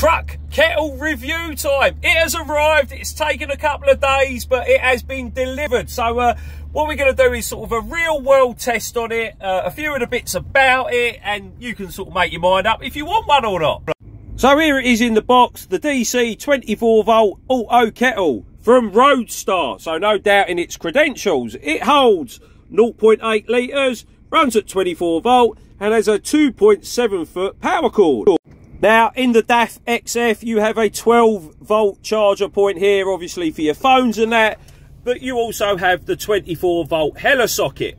Truck kettle review time. It has arrived. It's taken a couple of days, but it has been delivered. So what we're going to do is sort of a real world test on it, a few of the bits about it, and you can sort of make your mind up if you want one or not. So here it is in the box, the DC 24 volt auto kettle from Roadstar. So no doubt in its credentials. It holds 0.8 litres, runs at 24 volt and has a 2.7 foot power cord. Now in the DAF XF you have a 12 volt charger point here, obviously for your phones and that, but you also have the 24 volt Hella socket.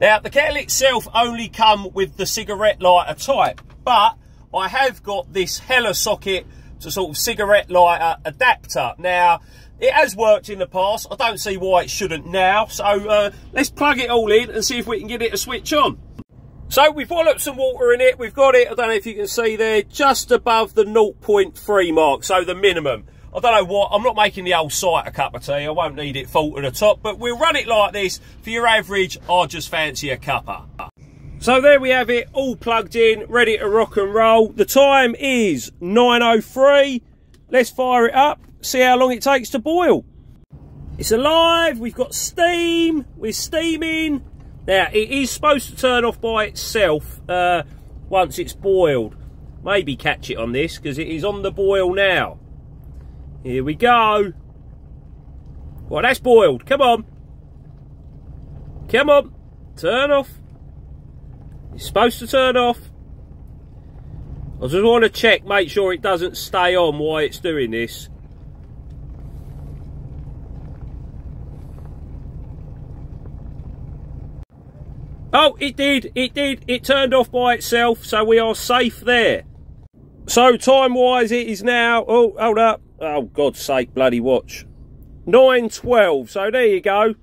Now the kettle itself only come with the cigarette lighter type, but I have got this Hella socket to sort of cigarette lighter adapter. Now it has worked in the past, I don't see why it shouldn't now, so let's plug it all in and see if we can get it to switch on. So we've walloped some water in it, we've got it, I don't know if you can see there, just above the 0.3 mark, so the minimum. I don't know what, I'm not making the old site a cup of tea, I won't need it full to the top, but we'll run it like this for your average, I just fancy a cuppa. So there we have it, all plugged in, ready to rock and roll. The time is 9:03, let's fire it up, see how long it takes to boil. It's alive, we've got steam, we're steaming. Now, it is supposed to turn off by itself once it's boiled. Maybe catch it on this, because it is on the boil now. Here we go. Well, that's boiled. Come on. Come on. Turn off. It's supposed to turn off. I just want to check, make sure it doesn't stay on while it's doing this. Oh, it did, it turned off by itself, so we are safe there. So time-wise it is now, oh, hold up, oh, God's sake, bloody watch, 9:12, so there you go.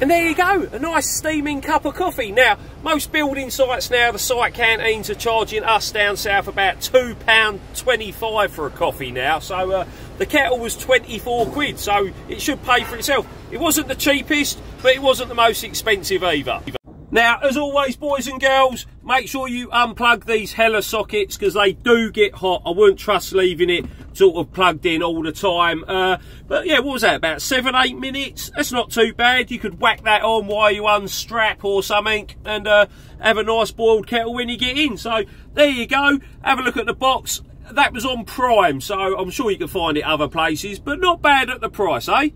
And there you go, a nice steaming cup of coffee. Now, most building sites now, the site canteens are charging us down south about £2.25 for a coffee now, so the kettle was 24 quid, so it should pay for itself. It wasn't the cheapest, but it wasn't the most expensive either. Now, as always, boys and girls, make sure you unplug these Hella sockets because they do get hot. I wouldn't trust leaving it sort of plugged in all the time. But yeah, what was that, about 7-8 minutes? That's not too bad. You could whack that on while you unstrap or something and have a nice boiled kettle when you get in. So there you go. Have a look at the box. That was on Prime, so I'm sure you can find it other places, but not bad at the price, eh?